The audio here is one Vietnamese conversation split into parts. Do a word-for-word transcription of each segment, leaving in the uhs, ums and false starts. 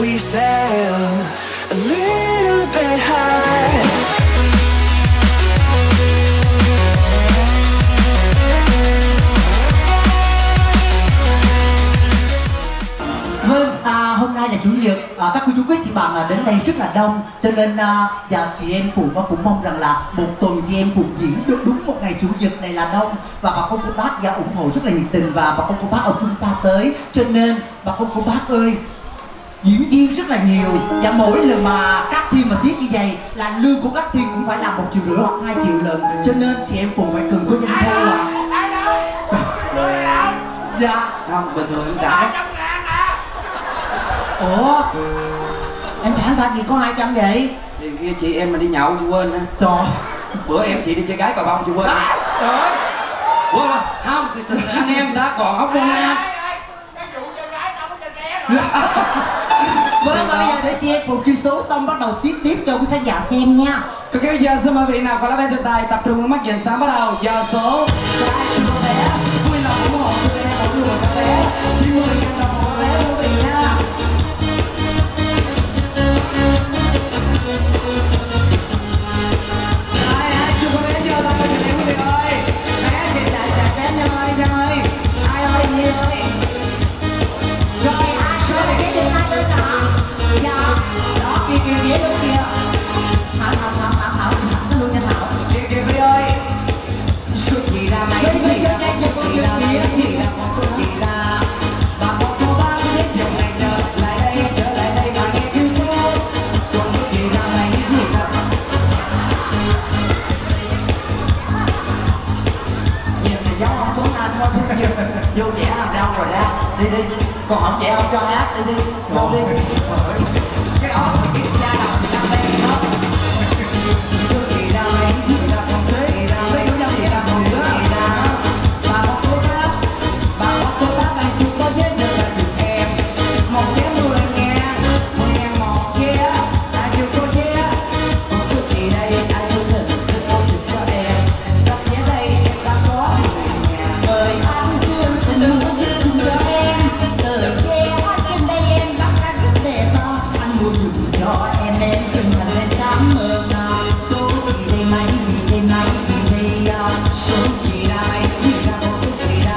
we sail a little bit high. Hôm nay là chủ nhật, à, các cô chú quý chị bạn à, đến đây rất là đông, cho nên à, dạ, chị em Phụng cũng mong rằng là một tuần chị em Phụng diễn được đúng một ngày chủ nhật này là đông, và bà con cô bác dạ, ủng hộ rất là nhiệt tình, và bà con cô bác ở phương xa tới, cho nên bà con cô bác ơi, diễn viên rất là nhiều, và mỗi lần mà Cát Thy mà thiết như vậy là lương của Cát Thy cũng phải là một triệu rưỡi hoặc hai triệu lần, cho nên chị em Phụng phải cần có doanh thu ạ. Dạ không, bình thường cũng trả. Ủa? Em trả ta chỉ có hai trăm vậy? Thì kia chị em mà đi nhậu chị quên hả? Trời, bữa em chị đi chơi gái cò bông chị quên hả? Trời ơi! Bữa mà, không, thì, thì, thì anh em đã còn hóc luôn nha. Cái vụ chơi gái tao cũng chơi ké rồi. Vâng, bây giờ để chị em Phụng kêu số xong bắt đầu tiếp tiếp cho quý khán giả xem nha. Còn bây giờ xin mời vị nào có lá vé trên tay tập trung vào mắt nhìn sáng bắt đầu. Giờ số vé, vui lòng ủng hộ cho em ủng hộ các bé. chín mươi ngàn đồng một vé của vị nha. Vô trẻ làm đâu rồi đó, đi đi, còn không trẻ không cho hát, đi đi, vô đi. Cái đó mình kiếm ra đầu mình đăng lên đó. Xuân kỳ đa mấy, kỳ đa con xế, kỳ đa mấy, kỳ đa con xế, kỳ đa. Bà bóc cô bác, bà bóc cô bác, bà chụp có giết được là chụp em. Một ké mười ngàn, mười ngàn một ké, ta chụp có ké. Một xuân kỳ đây, ta chụp thử, tôi không chụp cho em. Đọc nhé đây, em ta có mười ngàn. Mời anh thương, tình đừng có thương cho em. Từ ké hoa trên đây em bắt ra rất đẹp đó. Anh muốn dùng cho em em từng thành lên cảm ơn. Số kỳ đây mấy, kỳ đây mấy, kỳ đây. Số kỳ ra mấy, kỳ ra con số kỳ ra.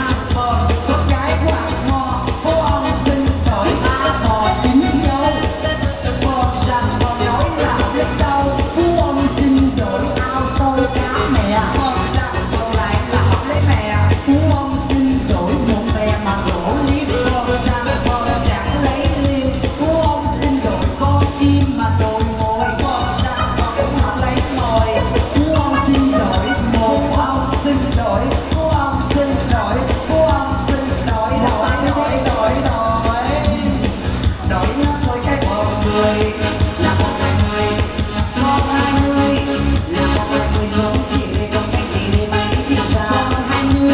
Hát bò, con gái của anh mò. Phố ông sinh tội ta bò tính nhau. Bò rằng bò nói là biết đâu. Phố ông sinh tội ao tôi cá mẹ. Bò rằng bò lại là học lấy mẹ. Phố ông sinh tội một bè mà đổ liếp. Bò rằng bò chẳng lấy liêu. Phố ông sinh tội con chim mà đồi ngồi. Bò rằng bò cũng học lấy ngồi. Phố ông sinh tội một ông sinh tội. Phố ông sinh tội, phố ông sinh tội. Đội đội đội đội. Đội nhóc thôi cái bò người. Là một hai mươi, một hai mươi. Là một hai mươi giống gì đây không cách gì đây mấy thì sao. Một hai mươi,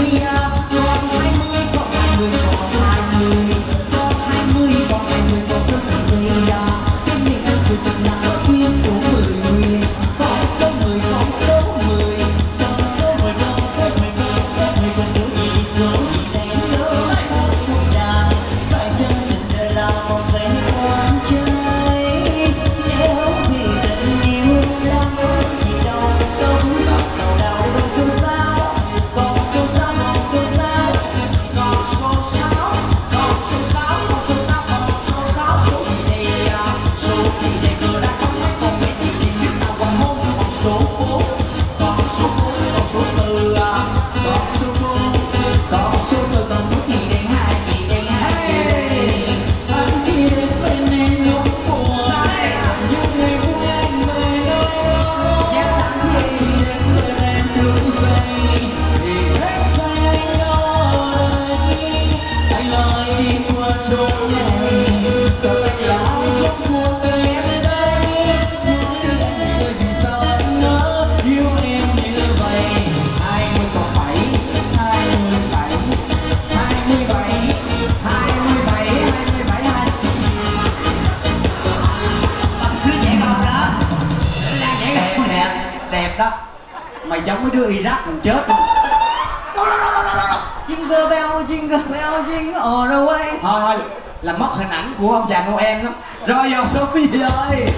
một hai mươi, một hai mươi, một hai mươi. Một hai mươi, một hai mươi, một số gì đây. Cái gì đây tôi từng là ở phía số mười. Con số mười, con số mười. Con số mười, con số mười, con số mười. Con số gì đó gì đây nhớ. Một phút đàn, phải chân tình đời là một giây quan chơi. Nếu thì tình yêu là một gì đâu. Sống bắt đầu đau đớn số sao. Con số sao, con số sao. Con số sáu, con số sáu, con số sáu, con số sáu. Số gì đây, số gì đây cơ đã có mấy con mẹ chỉ tìm biết tao còn hôn. Con số bốn, con số bốn, con số tư. Con số bốn, con số tư, con số gì đây hai gì đây hai gì đây. Anh chỉ đến bên em lúc phù sai. Nhưng ngày của em về đâu. Giác lãng thiệt chỉ đến bên em lúc giây. Để hết say anh ơi. Anh ơi đi qua chỗ này. Tôi là ai trong cuộc em đây. Nói em ơi vì sao anh ngỡ yêu em như vậy. Hai mươi còn bảy, hai mươi bảy, hai mươi bảy, hai mươi bảy, hai mươi bảy, hai. Bằng cứ nhẹ không đó. Đang nhẹ đẹp, đẹp, đẹp đó. Mày giống với đứa Iraq còn chết luôn. Jingle bell, jingle bell, jingle all the way. Thôi thôi. là mất hình ảnh của ông già Noel lắm. Rồi vô số quý vị ơi,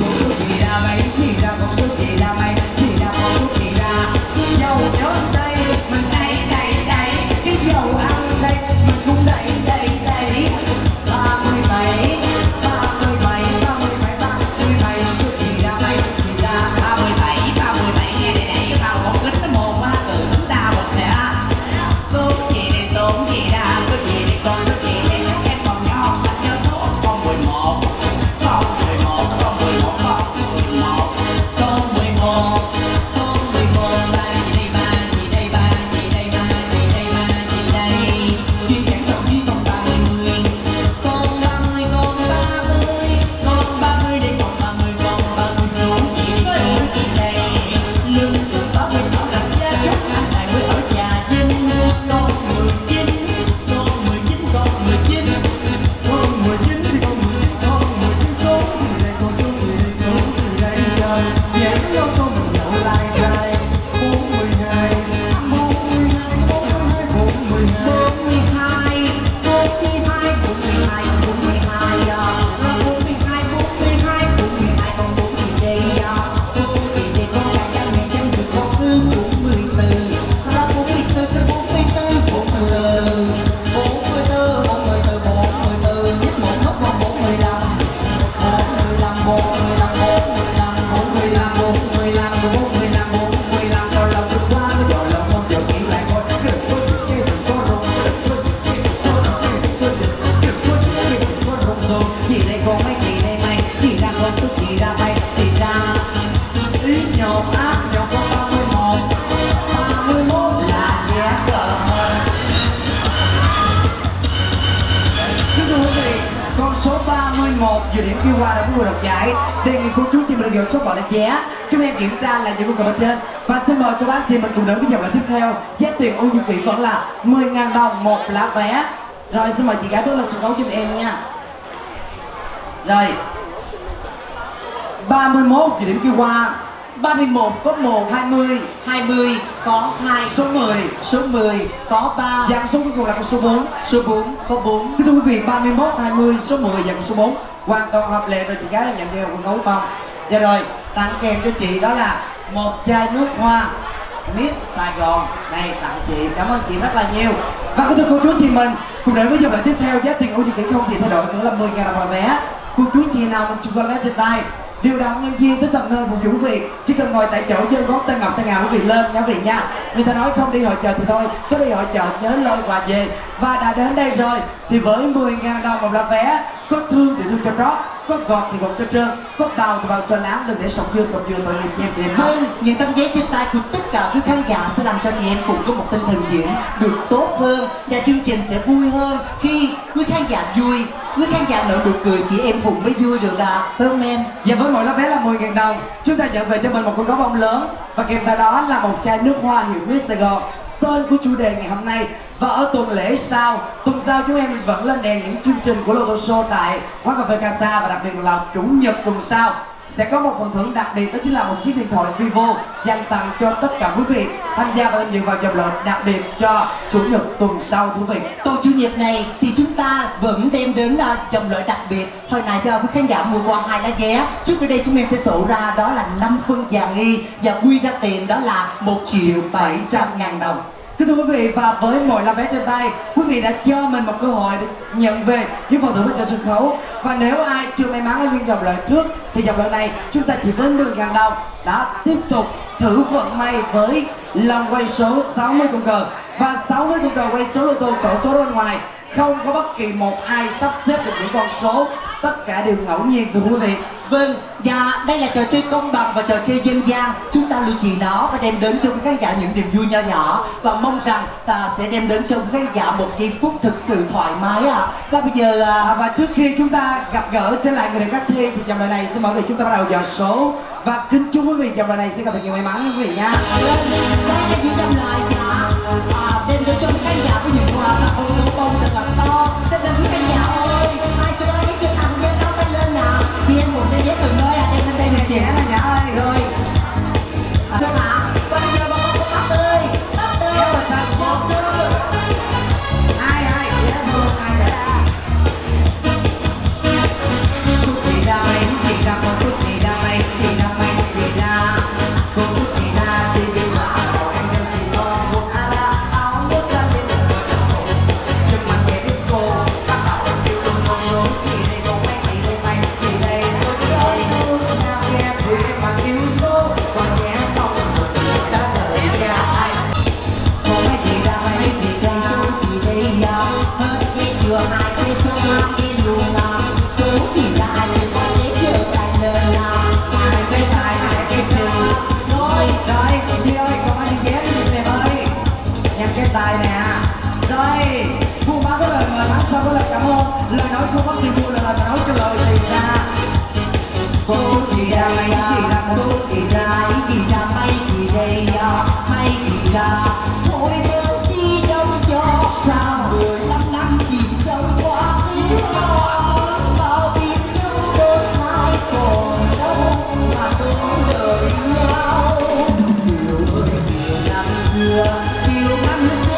con số gì ra mấy thì ra, con số gì ra mấy thì ra, con số gì ra. Dầu nhớ đây mình đây đây đây, cái dầu ăn đây mình cũng đây đây đây. Ba mươi bảy, ba mươi bảy, ba mươi bảy, ba mươi bảy, số gì ra mấy thì ra. Ba mươi bảy, ba mươi bảy nghe đây đây, vào một kính nó một ba từ chúng ta một thể. Số gì đây, số gì ra, số gì đây, con số gì đây. Em còn nhỏ anh nhớ số con mười một. Vừa điểm kêu qua là có người đọc giải đề nghị cô chú chị mình được số bỏ là vé. Chúng em kiểm tra là những con cờ bên trên và xin mời các anh chị mình cùng đến với dòng là tiếp theo. Giá tiền ưu dự kiện vẫn là mười ngàn đồng một lá vé. Rồi xin mời chị gái bước lên sân khấu giúp em nha. Rồi ba mươi mốt dự điểm kêu qua, ba mươi mốt có một, hai mươi, hai mươi có hai, số mười, số mười có ba, giảm số cuối cùng là con số bốn, số bốn có bốn. Thưa quý vị, ba mươi mốt, hai mươi, số mười và con số bốn hoàn toàn hợp lệ. Rồi chị gái đã nhận theo con gấu bông. Và rồi tặng kèm cho chị đó là một chai nước hoa Miss Saigon này tặng chị. Cảm ơn chị rất là nhiều. Và các thưa cô chú chị mình cùng đến với dòng lại tiếp theo. Giá tiền ưu dự kiện không thì thay đổi nữa là mười ngàn đồng một vé. Cô chú chị nào mình chưa có vé trên tay, điều động nhân viên tới tận nơi phục vụ quý vị, chỉ cần ngồi tại chỗ giơ ngón tay ngọc tay ngà quý vị lên nha quý vị nha. Người ta nói không đi hội chợ thì thôi, có đi hội chợ nhớ lôi quà về. Và đã đến đây rồi thì với mười ngàn đồng một lá vé, có thương thì thương cho trót, có gọt thì gọt cho trơn, có bào thì bào cho nám, đừng để sọc dưa sọc dưa tội nghiệp em chị em. Vâng, những tấm vé trên tay của tất cả quý khán giả sẽ làm cho chị em cùng có một tinh thần diễn được tốt hơn và chương trình sẽ vui hơn khi quý khán giả vui. Quý khán giả nở nụ cười chị em phụng mới vui được à, phải không em? Và với mỗi lá vé là mười ngàn đồng, chúng ta nhận về cho mình một con gấu bông lớn và kèm theo đó là một chai nước hoa hiệu Miss Saigon, tên của chủ đề ngày hôm nay. Và ở tuần lễ sau, tuần sau chúng em vẫn lên đèn những chương trình của Loto Show tại quán cà phê Casas và đặc biệt là chủ nhật tuần sau sẽ có một phần thưởng đặc biệt, đó chính là một chiếc điện thoại Vivo dành tặng cho tất cả quý vị tham gia và tham dự vào dòng lệnh đặc biệt cho chủ nhật tuần sau quý vị. Tuần chủ nhật này thì chúng ta vẫn đem đến dòng lệnh đặc biệt. Hồi nãy cho quý khán giả mua qua hai lá vé, trước đây chúng em sẽ sổ ra đó là năm phân vàng nghi và quy ra tiền đó là một triệu bảy trăm ngàn đồng. Thưa quý vị, và với mỗi lá vé trên tay, quý vị đã cho mình một cơ hội để nhận về những phần thưởng cho sân khấu. Và nếu ai chưa may mắn ở những dòng loại trước thì dòng loại này chúng ta chỉ với mười ngàn đồng đã tiếp tục thử vận may với lần quay số sáu mươi con cờ. Và sáu mươi con cờ quay số lô tô sổ số bên ngoài, không có bất kỳ một ai sắp xếp được những con số, tất cả đều ngẫu nhiên thưa quý vị. Vâng, và đây là trò chơi công bằng và trò chơi dân gian. Chúng ta lưu trì nó và đem đến cho các khán giả những niềm vui nho nhỏ và mong rằng ta sẽ đem đến cho các khán giả một giây phút thực sự thoải mái ạ. Và bây giờ à, và trước khi chúng ta gặp gỡ trở lại người đẹp Cát Thy thì dòng đời này xin mời quý vị chúng ta bắt đầu dò số và kính chúc quý vị dòng đời này sẽ gặp được nhiều may mắn quý vị nha. À, đem đến cho các khán giả có nhiều quà và bông bông bông thật là to. Trên đây quý khán giả ơi, ai chưa lấy chưa tặng cho nó tay lên nào. Chị em một cái giấy từng nơi à, đây lên đây nè trẻ nè nhã ơi rồi. Cho hả? Bây giờ bông bông bông bắp ơi, bắp ơi. Kéo vào sạch bông. Ai ai, kéo vô ai ra. Tài nè. Rồi, buôn bán cái lời mời thắng sau có lời cảm ơn. Lời nói không có gì vui là lời nói cho lời gì ra. Cô chỉ ra mày chỉ ra cô chỉ ra ý chỉ ra mày chỉ đây mày chỉ ra. Thôi đâu chi đâu cho sao mười lăm năm chỉ trong quá khứ bao tin đâu đôi hai còn đâu mà tôi đời nhau. Điều ơi điều năm xưa.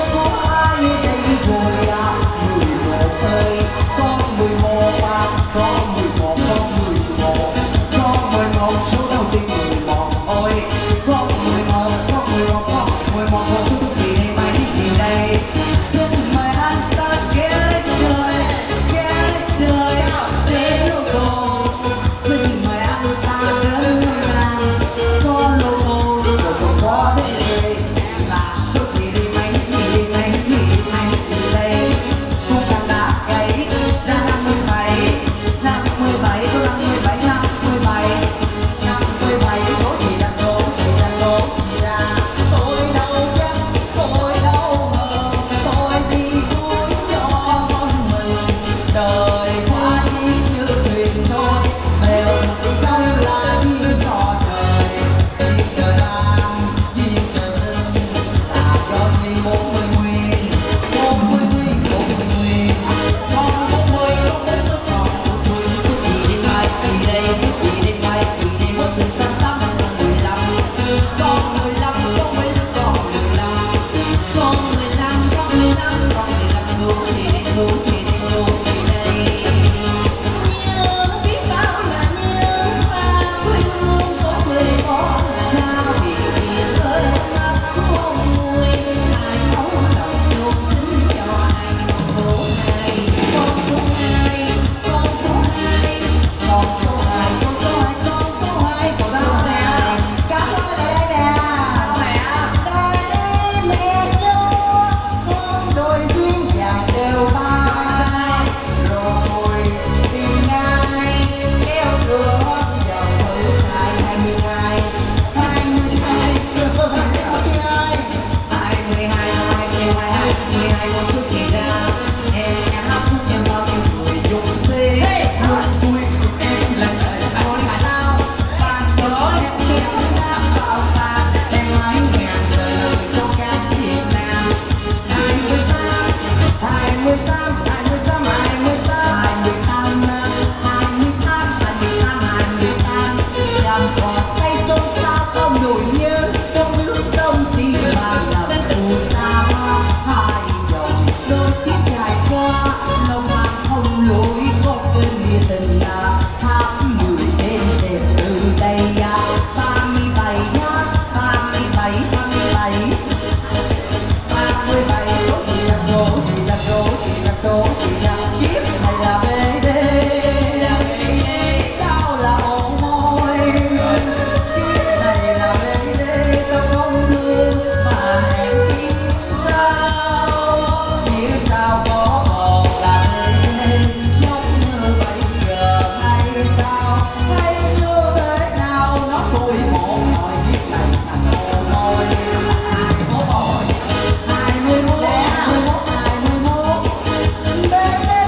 Baby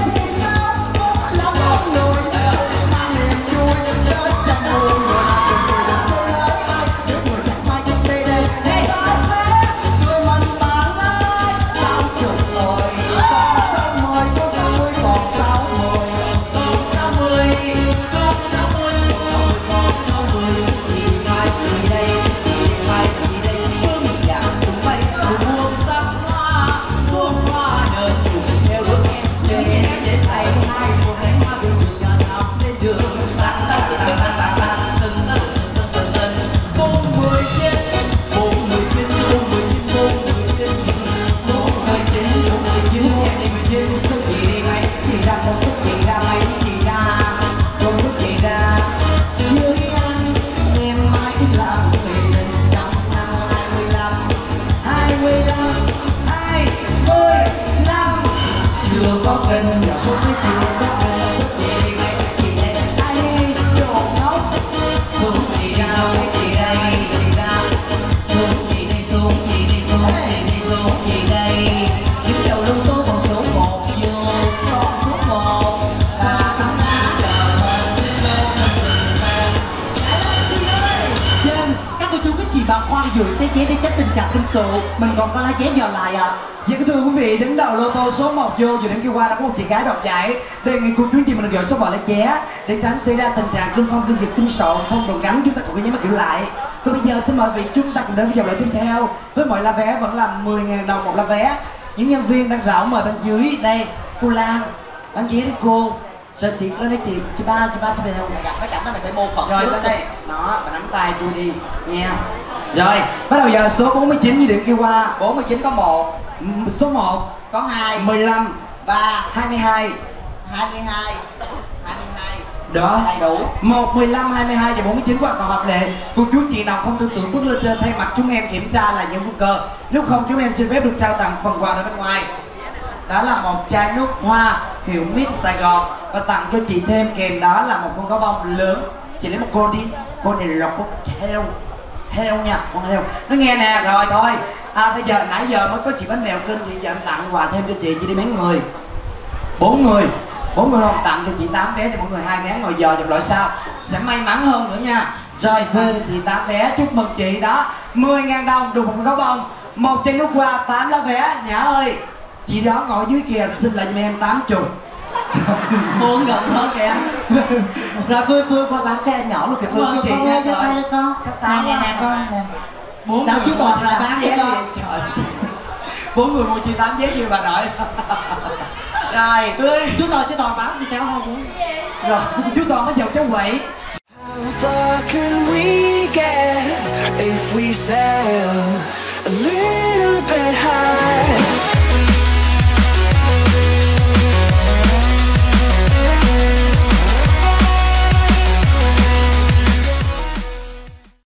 có kênh và số tiếp theo bất ngờ xuất hiện ngay cái gì đây ai đồ nóc xuống thì đâu cái gì đây thì ra xuống thì đây xuống thì đây xuống thì đây xuống thì đây đứng đầu luôn tố con số một vô con số một là thắng chờ mình đi lên trên các cô chú các chị bà khoan dùi xe vé để tránh tình trạng kinh sụ mình còn có lá vé vào lại ạ. Dạ thưa quý vị, đứng đầu lô tô số một vô giờ điểm kia qua đã có một chị gái đoạt giải. Đề nghị cô chú chị mình gọi số gọi là ché để tránh xảy ra tình trạng kinh phong, kinh dịch, kinh sộn, phong độ gánh chúng ta cũng có nhắm mắt kiểu lại. Còn bây giờ xin mời vị chúng ta cùng đến với dòng lại tiếp theo với mọi lá vé vẫn là mười nghìn đồng một lá vé. Những nhân viên đang rảo mời bên dưới đây cô Lan, bán vé đến cô. Rồi chị lên đây chị chị ba chị ba chị bèo. Mày gặp cái cảnh đó mày phải mô phỏng trước. Rồi đây, đó, mày nắm tay tôi đi nha. Rồi bắt đầu giờ số bốn mươi chín như điểm kia qua. Bốn mươi chín có một, số một có hai, mười lăm và hai mươi hai hai mươi hai hai mươi hai đó đầy đủ một mười lăm hai mươi hai và bốn mươi chín hoàn toàn hợp lệ. Cô chú chị nào không tin tưởng bước lên trên thay mặt chúng em kiểm tra là những quân cờ, nếu không chúng em xin phép được trao tặng phần quà ở bên ngoài đó là một chai nước hoa hiệu Miss Saigon và tặng cho chị thêm kèm đó là một con cá bông lớn. Chị lấy một cô đi, cô này là con heo heo nha, con heo nó nghe nè. Rồi thôi à, bây giờ nãy giờ mới có chị bánh mèo kênh chị, giờ em tặng quà thêm cho chị. Chị đi mấy người? Bốn người, bốn người không tặng cho chị tám vé, cho mọi người hai vé ngồi giờ dòng loại sau sẽ may mắn hơn nữa nha. Rồi thuê chị tám vé, chúc mừng chị đó. Mười ngàn đồng đủ một gấu bông, một chai nước hoa, tám lá vé. Nhã ơi, chị đó ngồi dưới kia xin lại cho em tám chục muốn gần hơn kìa. Rồi Phương Phương qua bán cái nhỏ luôn kìa Phương. Phương chị nha, cho tay cho con Casas nè nè con nè. Bốn người mua là tám vé gì? Bốn người mua chia tám vé gì bà đợi. Rồi tươi. Chú Toàn, chú Toàn bán cho cháu hai vé. Rồi chú Toàn mới giật cháu quậy. How far can we get if we sail?